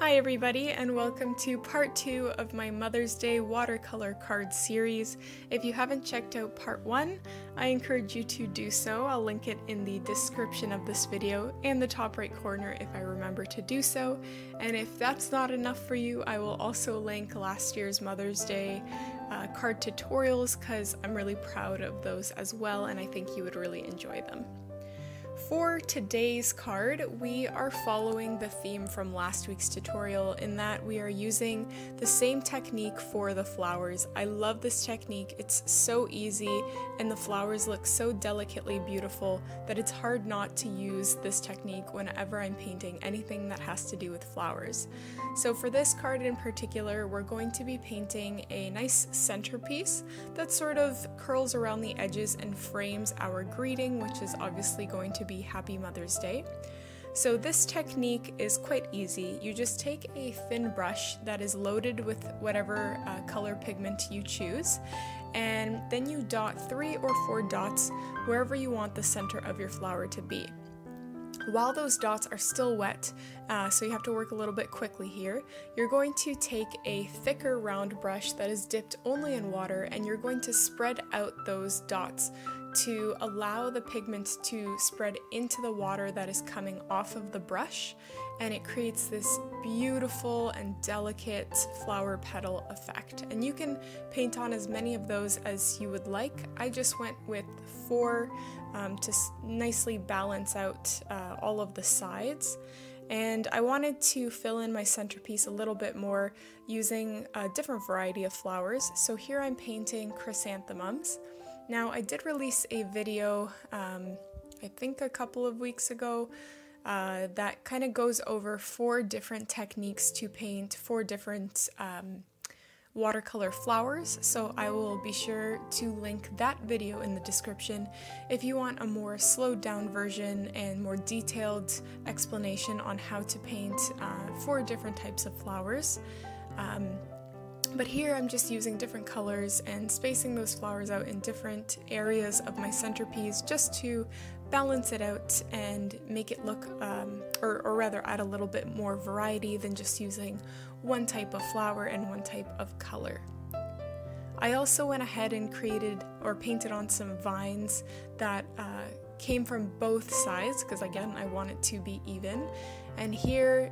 Hi everybody, and welcome to part 2 of my Mother's Day watercolor card series. If you haven't checked out part 1, I encourage you to do so. I'll link it in the description of this video and the top right corner if I remember to do so. And if that's not enough for you, I will also link last year's Mother's Day card tutorials because I'm really proud of those as well, and I think you would really enjoy them. For today's card, we are following the theme from last week's tutorial in that we are using the same technique for the flowers. I love this technique, it's so easy, and the flowers look so delicately beautiful that it's hard not to use this technique whenever I'm painting anything that has to do with flowers. So for this card in particular, we're going to be painting a nice centerpiece that sort of curls around the edges and frames our greeting, which is obviously going to be Happy Mother's Day. So this technique is quite easy. You just take a thin brush that is loaded with whatever color pigment you choose, and then you dot 3 or 4 dots wherever you want the center of your flower to be. While those dots are still wet, so you have to work a little bit quickly here, you're going to take a thicker round brush that is dipped only in water, and you're going to spread out those dots to allow the pigment to spread into the water that is coming off of the brush, and it creates this beautiful and delicate flower petal effect. And you can paint on as many of those as you would like. I just went with 4 to nicely balance out all of the sides. And I wanted to fill in my centerpiece a little bit more using a different variety of flowers. So here I'm painting chrysanthemums. Now, I did release a video, I think a couple of weeks ago, that kind of goes over 4 different techniques to paint 4 different watercolor flowers, so I will be sure to link that video in the description if you want a more slowed down version and more detailed explanation on how to paint 4 different types of flowers. But here I'm just using different colors and spacing those flowers out in different areas of my centerpiece just to balance it out and make it look, or rather add a little bit more variety than just using one type of flower and one type of color. I also went ahead and created or painted on some vines that came from both sides because, again, I want it to be even. And here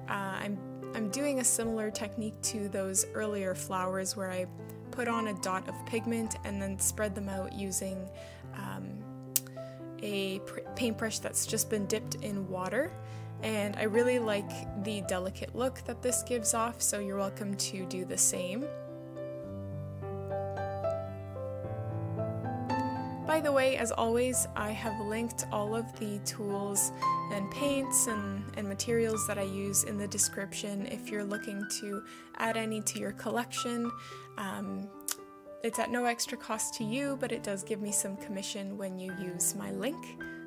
I'm doing a similar technique to those earlier flowers where I put on a dot of pigment and then spread them out using a paintbrush that's just been dipped in water. And I really like the delicate look that this gives off, so you're welcome to do the same. By the way, as always, I have linked all of the tools and paints and materials that I use in the description if you're looking to add any to your collection. It's at no extra cost to you, but it does give me some commission when you use my link.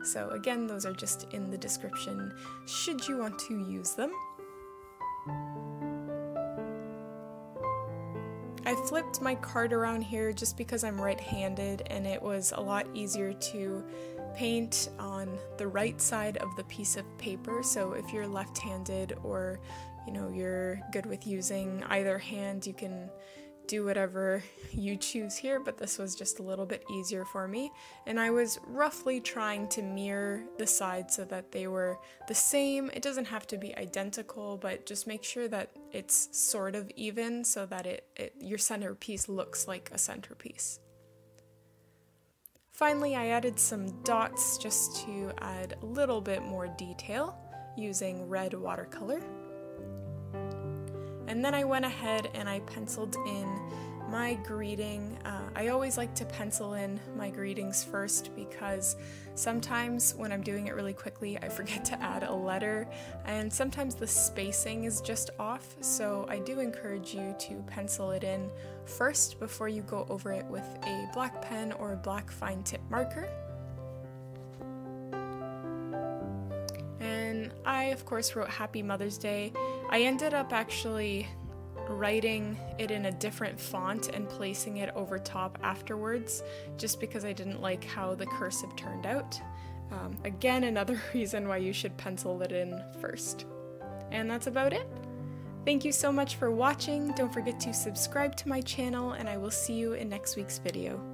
So again, those are just in the description should you want to use them. I flipped my card around here just because I'm right-handed, and it was a lot easier to paint on the right side of the piece of paper. So if you're left-handed, or you know, you're good with using either hand, you can do whatever you choose here, but this was just a little bit easier for me. And I was roughly trying to mirror the sides so that they were the same. It doesn't have to be identical, but just make sure that it's sort of even so that your centerpiece looks like a centerpiece. Finally, I added some dots just to add a little bit more detail using red watercolor. And then I went ahead and I penciled in my greeting. I always like to pencil in my greetings first because sometimes when I'm doing it really quickly, I forget to add a letter, and sometimes the spacing is just off. So I do encourage you to pencil it in first before you go over it with a black pen or a black fine tip marker. I, of course, wrote Happy Mother's Day. I ended up actually writing it in a different font and placing it over top afterwards just because I didn't like how the cursive turned out. Again, another reason why you should pencil it in first. And that's about it. Thank you so much for watching. Don't forget to subscribe to my channel, and I will see you in next week's video.